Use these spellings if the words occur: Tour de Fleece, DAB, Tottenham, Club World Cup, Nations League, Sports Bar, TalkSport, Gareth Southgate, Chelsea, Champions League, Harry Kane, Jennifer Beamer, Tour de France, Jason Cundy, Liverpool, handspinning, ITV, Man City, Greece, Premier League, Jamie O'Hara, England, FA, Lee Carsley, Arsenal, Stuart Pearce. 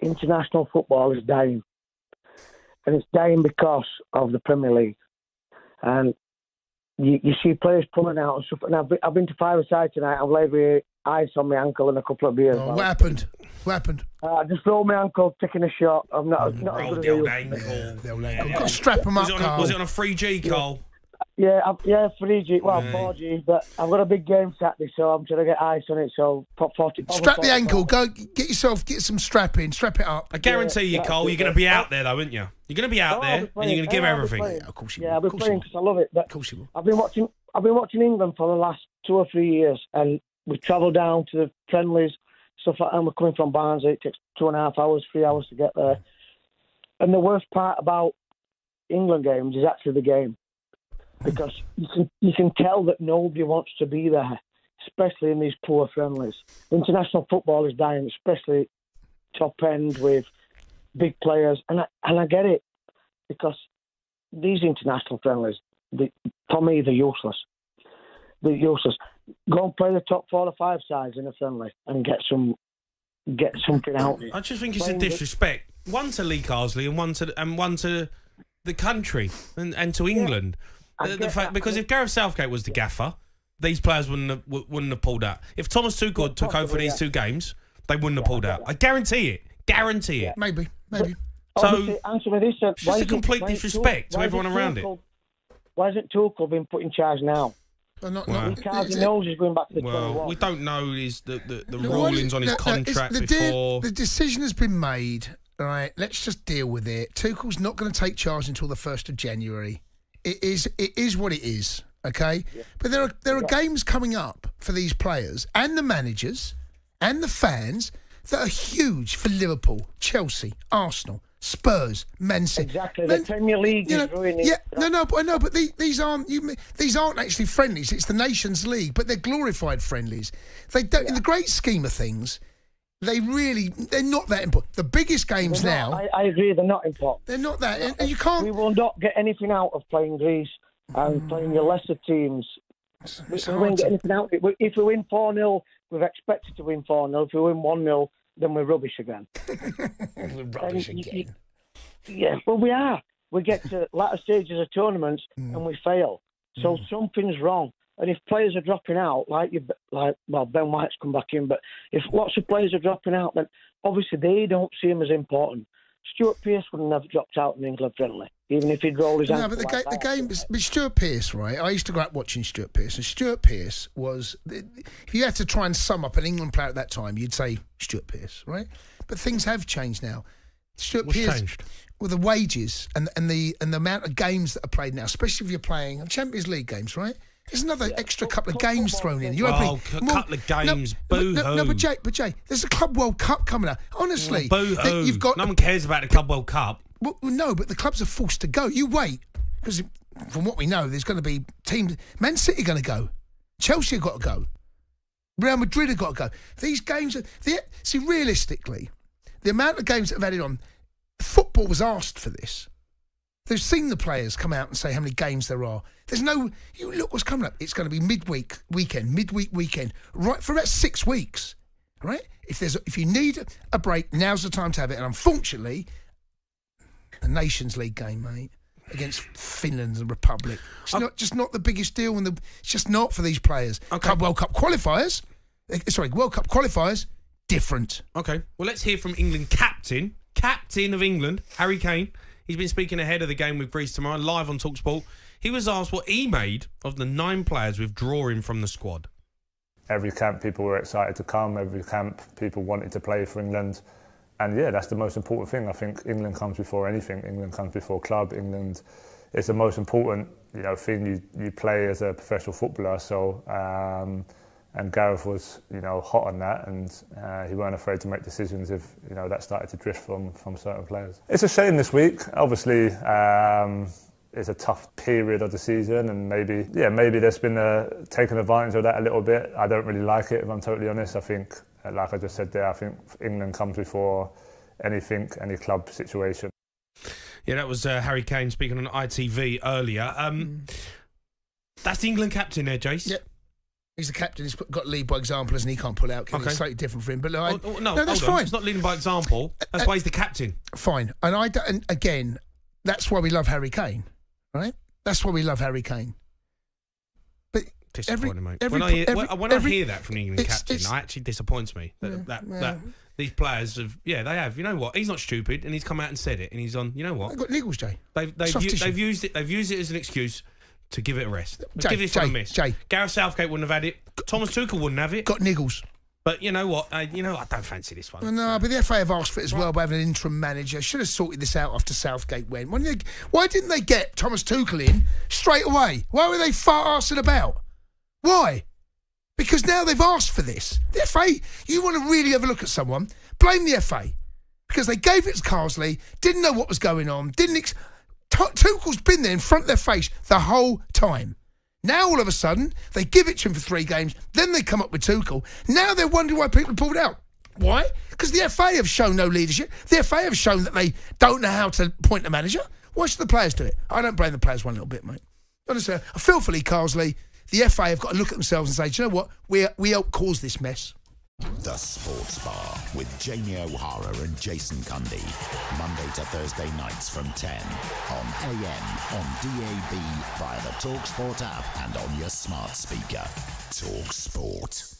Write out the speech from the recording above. international football is dying. And it's dying because of the Premier League. And you see players pulling out and stuff. And I've been to five-a-side tonight. I've laid my ice on my ankle in a couple of years. Oh, what happened? I just rolled my ankle, taking a shot. I'm not as good as you. Ankle. Yeah, I've got to strap him up, Carl. Was it on a 3G, Carl? Yeah, 3G. Well, 4G. But I've got a big game Saturday, so I'm trying to get ice on it. So, pop 40. Strap the ankle. Go get some strapping. Strap it up. I guarantee you, Carl, you're going to be out there, though, aren't you? You're going to be out there, and you're going to give everything. Yeah, of course you will. Yeah, I'll be playing because I love it. Of course you will. I've been watching England for the last 2 or 3 years, and we travel down to the friendlies, stuff like that. We're coming from Barnsley. It takes 2.5 hours, 3 hours to get there. And the worst part about England games is actually the game. Because you can tell that nobody wants to be there, especially in these poor friendlies. International football is dying, especially top end with big players. And I get it, because these international friendlies, for me, they're useless. They're useless. Go and play the top 4 or 5 sides in a friendly and get something out. I just think it's a disrespect. One to Lee Carsley and one to the country and to England. Yeah. The fact, because if Gareth Southgate was the gaffer, these players wouldn't have pulled out. If Thomas Tuchel took over for these 2 games, they wouldn't have pulled out. I guarantee it. Guarantee it. Maybe. So it's just a complete disrespect to everyone around it. Why isn't Tuchel being put in charge now? We don't know the rulings on his contract before. The decision has been made. All right, let's just deal with it. Tuchel's not going to take charge until the 1st of January. It is what it is, okay? Yeah. But there are games coming up for these players and the managers and the fans that are huge for Liverpool, Chelsea, Arsenal, Spurs, Man City. Exactly, the Premier League is ruining it. Yeah, but these aren't actually friendlies. It's the Nations League, but they're glorified friendlies. They don't, in the great scheme of things. They're not that important. The biggest games now... I agree, they're not important. They're not that... And you can't... We will not get anything out of playing Greece and playing the lesser teams. We won't get anything out. If we win 4-0, we're expected to win 4-0. If we win 1-0, then we're rubbish again. Yeah, well, we are. We get to latter stages of tournaments and we fail. So something's wrong. And if players are dropping out, Ben White's come back in, but if lots of players are dropping out, then obviously they don't see him as important. Stuart Pearce wouldn't have dropped out in England friendly, even if he'd roll his ankle. No, but the game, Stuart Pearce, right? I used to grow up watching Stuart Pearce, and Stuart Pearce was, if you had to try and sum up an England player at that time, you'd say Stuart Pearce, right? But things have changed now. What's changed? Well, the wages and the amount of games that are played now, especially if you're playing Champions League games, right? There's another extra couple of games thrown in. Couple of games, boo-hoo. But Jay, there's a Club World Cup coming up. Honestly, boo-hoo. No one cares about the Club World Cup. Well, no, but the clubs are forced to go. You wait, because from what we know, there's going to be teams. Man City are going to go. Chelsea have got to go. Real Madrid have got to go. These games are... See, realistically, the amount of games that have added on, football was asked for this. They've seen the players come out and say how many games there are. There's no... You look what's coming up. It's going to be midweek weekend, right, for about 6 weeks, right? If you need a break, now's the time to have it. And unfortunately, the Nations League game, mate, against Finland and the Republic, it's not the biggest deal, and it's just not for these players. Okay. World Cup qualifiers, different. Okay, well, let's hear from England captain of England, Harry Kane. He's been speaking ahead of the game with Greece tomorrow, live on TalkSport. He was asked what he made of the 9 players withdrawing from the squad. Every camp, people were excited to come. Every camp, people wanted to play for England. And, yeah, that's the most important thing. I think England comes before anything. England comes before club. England is the most important thing you play as a professional footballer. So, and Gareth was, hot on that, and he weren't afraid to make decisions if, that started to drift from certain players. It's a shame this week. Obviously, it's a tough period of the season, and maybe there's been taken advantage of that a little bit. I don't really like it, if I'm totally honest. I think, like I just said there, I think England comes before anything, any club situation. Yeah, that was Harry Kane speaking on ITV earlier. That's the England captain there, Jace. Yep. He's the captain. He's got to lead by example, and he can't pull out. Okay. It's slightly different for him. But like, no, that's fine. It's not leading by example. That's why he's the captain. Fine. And again, that's why we love Harry Kane, right? That's why we love Harry Kane. But disappointing, mate. When I hear that from the England captain, it actually disappoints me. That these players have, they have. You know what? He's not stupid, and he's come out and said it, and he's on. You know what? They've got legals, Jay. They've used it. They've used it as an excuse to give it a rest. Give this one a miss. Gareth Southgate wouldn't have had it. Thomas Tuchel wouldn't have it. Got niggles. But you know what? I don't fancy this one. No, but the FA have asked for it as well by having an interim manager. Should have sorted this out after Southgate went. Why didn't they get Thomas Tuchel in straight away? Why were they fart-arsing about? Why? Because now they've asked for this. The FA, you want to really have a look at someone, blame the FA. Because they gave it to Carsley, didn't know what was going on, Tuchel's been there in front of their face the whole time. Now, all of a sudden, they give it to him for 3 games, then they come up with Tuchel. Now they're wondering why people pulled out. Why? Because the FA have shown no leadership. The FA have shown that they don't know how to appoint a manager. Why should the players do it? I don't blame the players one little bit, mate. Honestly, I feel for Lee Carsley. The FA have got to look at themselves and say, do you know what? We helped cause this mess. The Sports Bar with Jamie O'Hara and Jason Cundy. Monday to Thursday nights from 10 on AM, on DAB, via the TalkSport app and on your smart speaker. TalkSport.